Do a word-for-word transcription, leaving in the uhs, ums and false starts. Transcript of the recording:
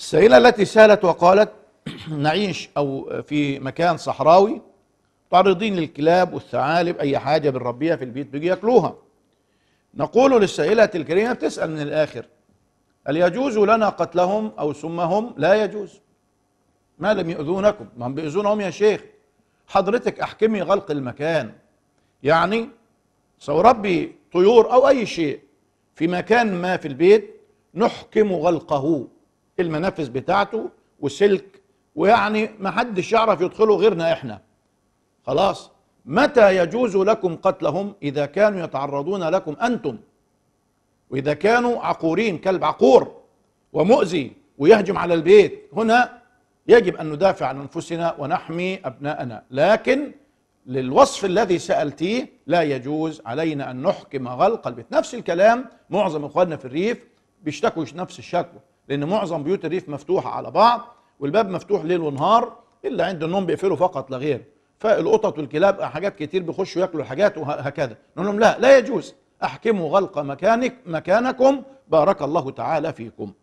السائلة التي سألت وقالت نعيش أو في مكان صحراوي تعرضين للكلاب والثعالب، أي حاجة بنربيها في البيت بيجي ياكلوها. نقول للسائلة الكريمة بتسأل من الآخر: هل يجوز لنا قتلهم أو سمهم؟ لا يجوز ما لم يؤذونكم. ما هم بيؤذونهم يا شيخ؟ حضرتك أحكمي غلق المكان، يعني سو ربي طيور أو أي شيء في مكان ما في البيت نحكم غلقه، المنافذ بتاعته وسلك، ويعني ما حدش يعرف يدخله غيرنا احنا. خلاص. متى يجوز لكم قتلهم؟ إذا كانوا يتعرضون لكم أنتم، وإذا كانوا عقورين، كلب عقور ومؤذي ويهجم على البيت، هنا يجب أن ندافع عن أنفسنا ونحمي أبناءنا. لكن للوصف الذي سألتيه لا يجوز علينا أن نحكم غلق البيت. نفس الكلام معظم إخواننا في الريف بيشتكوا نفس الشكوى، لأن معظم بيوت الريف مفتوحة على بعض والباب مفتوح ليل ونهار، إلا عند النوم بيقفلوا فقط لا غير، فالقطط والكلاب حاجات كتير بيخشوا ياكلوا الحاجات وهكذا. نقول لهم لا، لا يجوز، أحكموا غلق مكانك مكانكم، بارك الله تعالى فيكم.